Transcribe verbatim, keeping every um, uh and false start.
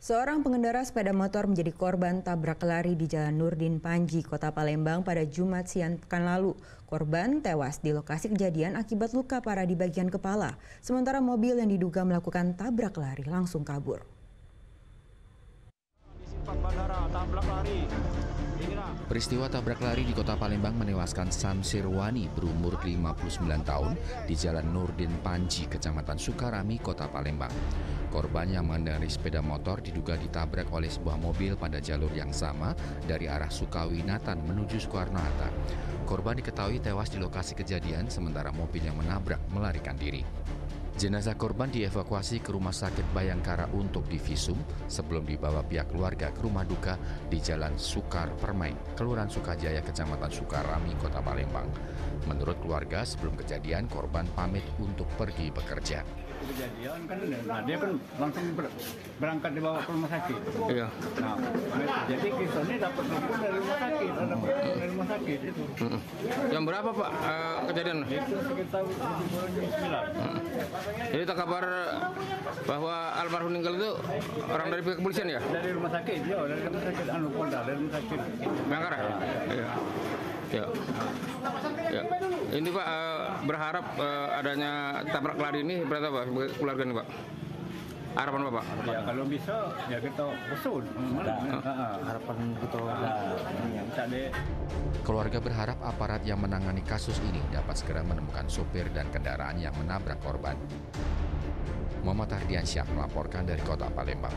Seorang pengendara sepeda motor menjadi korban tabrak lari di Jalan Nurdin Panji, Kota Palembang pada Jumat siang pekan lalu. Korban tewas di lokasi kejadian akibat luka parah di bagian kepala, sementara mobil yang diduga melakukan tabrak lari langsung kabur. Peristiwa tabrak lari di Kota Palembang menewaskan Samsirwani berumur lima puluh sembilan tahun di Jalan Nurdin Panji, Kecamatan Sukarami, Kota Palembang. Korban yang mengendarai sepeda motor diduga ditabrak oleh sebuah mobil pada jalur yang sama dari arah Sukawinatan menuju Sukarno-Hatta. Korban diketahui tewas di lokasi kejadian, sementara mobil yang menabrak melarikan diri. Jenazah korban dievakuasi ke Rumah Sakit Bayangkara untuk divisum sebelum dibawa pihak keluarga ke rumah duka di Jalan Sukar Permai, Kelurahan Sukajaya, Kecamatan Sukarami, Kota Palembang. Menurut keluarga, sebelum kejadian korban pamit untuk pergi bekerja. Kejadian kan, nah dia kan langsung ber, berangkat dibawa ke rumah sakit. Iya. Nah, jadi kisahnya dapat telepon dari rumah sakit, ada telepon dari rumah sakit itu. Mm-hmm. Jam berapa Pak uh, kejadian? Itu sekitar jam sembilan. Mm. Jadi tak kabar bahwa almarhum meninggal itu orang dari pihak kepolisian ya? Dari rumah sakit, ya, dari rumah sakit Anupolda, dari rumah sakit Manggarai. Ya. Iya. Ya. Ya. Ini Pak uh, berharap uh, adanya tabrak lari ini berarti Pak keluarga ini Pak. Harapan Bapak? Ya kalau bisa ya kita usul. Harapan kita ya. Keluarga berharap aparat yang menangani kasus ini dapat segera menemukan sopir dan kendaraan yang menabrak korban. Muhammad Ardian Syah melaporkan dari Kota Palembang.